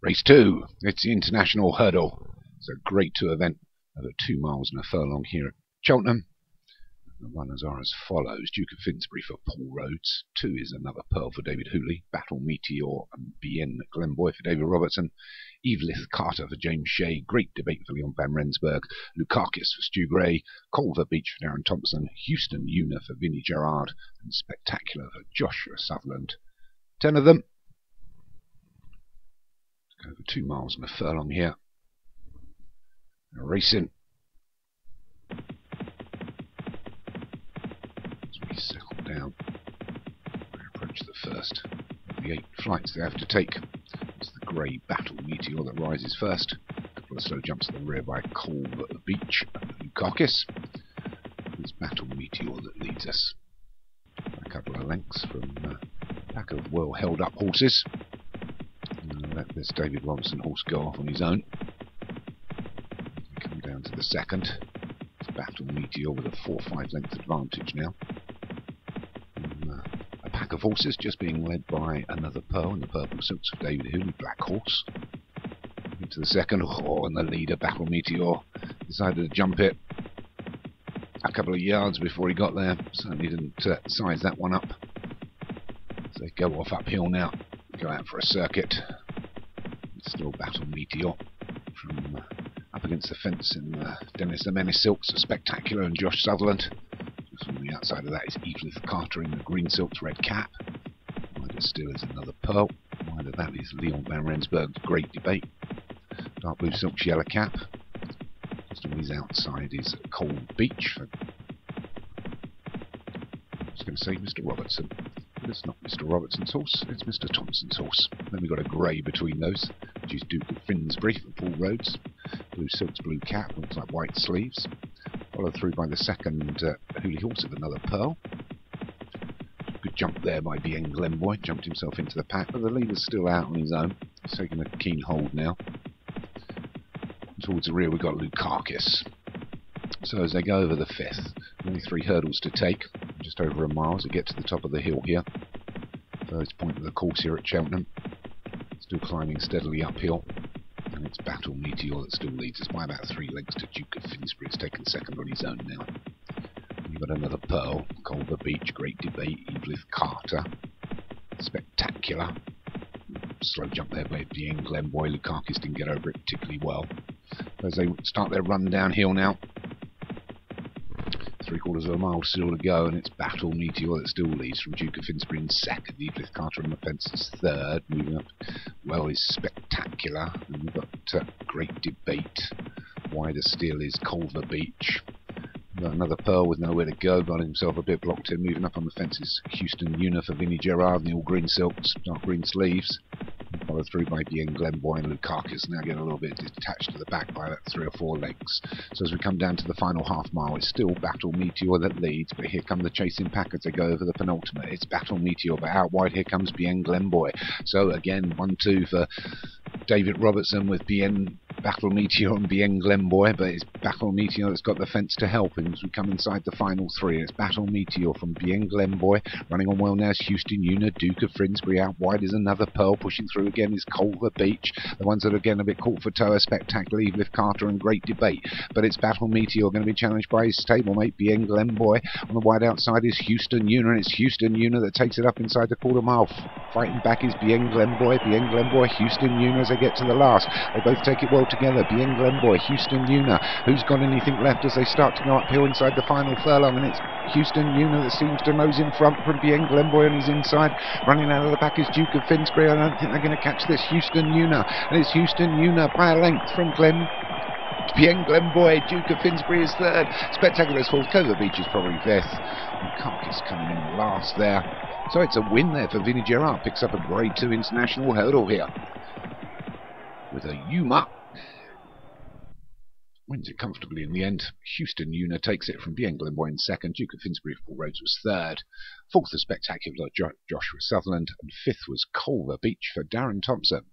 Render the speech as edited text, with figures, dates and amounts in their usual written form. Race 2, it's the International Hurdle. It's a Grade 2 event over 2 miles and a furlong here at Cheltenham. The runners are as follows: Duke of Finsbury for Paul Rhodes, 2 is Another Pearl for David Hooley, Battle Meteor and Bien Glenboy for David Robertson, Evelith Carter for James Shea, Great Debate for Leon Van Rensburg, Lukakis for Stu Gray, Culver Beach for Darren Thompson, Houston Una for Vinnie Gerard, and Spectacular for Joshua Sutherland. 10 of them. Over 2 miles and a furlong here. Racing. As we settle down, we approach the first of the 8 flights they have to take. It's the grey Battle Meteor that rises first. A couple of slow jumps to the rear by Culver Beach and Lukakis. It's Battle Meteor that leads us a couple of lengths from a pack of well held up horses. Let this David Robertson horse go off on his own. We come down to the second. It's Battle Meteor with a 4-5 length advantage now. And, a pack of horses just being led by Another Pearl in the purple silks of David Hume, Black Horse. Into the second, and the leader, Battle Meteor, decided to jump it a couple of yards before he got there. Certainly didn't size that one up. So they go off uphill now, go out for a circuit. Still Battle Meteor from up against the fence in Dennis the Menace silks, Spectacular and Josh Sutherland. Just on the outside of that is Evelith Carter in the green silks, red cap. Wider still is Another Pearl. Wider that is Leon Van Rensburg's Great Debate, dark blue silks, yellow cap. Just on his outside is Cold Beach. I was going to say Mr. Robertson. It's not Mr. Robertson's horse, it's Mr. Thompson's horse. Then we've got a grey between those, which is Duke of Finsbury for Paul Rhodes. Blue silks, blue cap, looks like white sleeves. Followed through by the second Hooley horse of Another Pearl. Good jump there by Bien Glenboy, jumped himself into the pack, but the leader's still out on his own. He's taking a keen hold now. Towards the rear we've got Lukakis. So as they go over the fifth, only 3 hurdles to take. Just over a mile to get to the top of the hill here. First point of the course here at Cheltenham. Still climbing steadily uphill. And it's Battle Meteor that still leads us by about 3 lengths to Duke of Finsbury. It's taken second on his own now. You've got Another Pearl, Culver Beach, Great Debate, Evelith Carter, Spectacular. Slow jump there by Bien Glenboy. Lukakis didn't get over it particularly well. As they start their run downhill now. 3/4 of a mile still to go, and it's Battle Meteor that still leads from Duke of Finsbury in second. Evelith Carter on the fence is third. Moving up well is Spectacular. And we've got Great Debate. Wider still is Culver Beach. Got Another Pearl with nowhere to go. Got himself a bit blocked in. Moving up on the fence is Houston Una for Vinnie Gerard in the all green silks, dark green sleeves. Followed through by Bien Glenboy and Lukakis, now getting a little bit detached to the back by about 3 or 4 lengths. So as we come down to the final half mile, it's still Battle Meteor that leads, but here come the chasing pack as they go over the penultimate. It's Battle Meteor, but out wide here comes Bien Glenboy. So again, 1-2 for David Robertson with Battle Meteor and Bien Glenboy, but it's Battle Meteor that's got the fence to help him as we come inside the final 3. It's Battle Meteor from Bien Glenboy, running on well now is Houston Una, Duke of Finsbury, out wide is Another Pearl, pushing through again is Culver Beach. The ones that are getting a bit caught for toe are Spectacular, Evelith Carter and Great Debate, but it's Battle Meteor going to be challenged by his stablemate Bien Glenboy. On the wide outside is Houston Una, and it's Houston Una that takes it up inside the 1/4 mile. Fighting back is Bien Glenboy, Houston Una as they get to the last. They both take it well together. Bien Glenboy, Houston Una. Who's got anything left as they start to go uphill inside the final furlong? And it's Houston Una that seems to nose in front from Bien Glenboy on his inside. Running out of the pack is Duke of Finsbury. I don't think they're going to catch this Houston Una. And it's Houston Una by a length from Bien Glenboy. Duke of Finsbury is third. Spectacular's fourth. Culver Beach is probably fifth. And Lukakis coming in last there. So it's a win there for Vinnie Gerard. Picks up a Grade 2 international hurdle here with a Hume up. Wins it comfortably in the end. Houston Una takes it from Bien Glenboy in second. Duke of Finsbury for Paul Rhodes was third. Fourth was Spectacular Joshua Sutherland, and fifth was Culver Beach for Darren Thompson.